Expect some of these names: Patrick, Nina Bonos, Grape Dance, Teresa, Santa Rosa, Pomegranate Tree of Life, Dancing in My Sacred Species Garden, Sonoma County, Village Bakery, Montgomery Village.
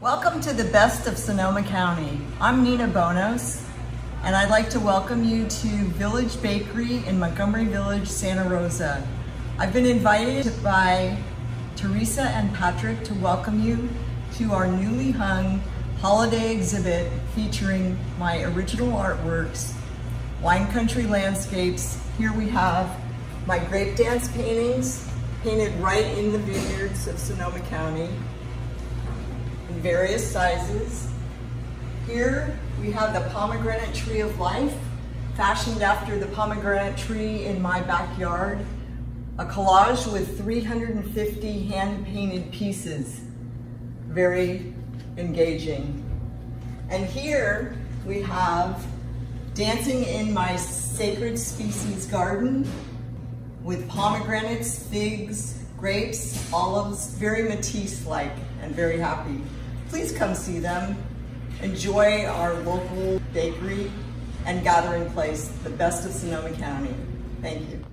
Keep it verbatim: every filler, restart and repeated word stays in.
Welcome to the Best of Sonoma County. I'm Nina Bonos, and I'd like to welcome you to Village Bakery in Montgomery Village, Santa Rosa. I've been invited by Teresa and Patrick to welcome you to our newly hung holiday exhibit featuring my original artworks, wine country landscapes. Here we have my Grape Dance paintings, painted right in the vineyards of Sonoma County, in various sizes. Here we have the pomegranate tree of life, fashioned after the pomegranate tree in my backyard, a collage with three hundred fifty hand-painted pieces, very engaging. And here we have dancing in my sacred species garden with pomegranates, figs, grapes, olives, very Matisse-like, and very happy. Please come see them. Enjoy our local bakery and gathering place, the Best of Sonoma County. Thank you.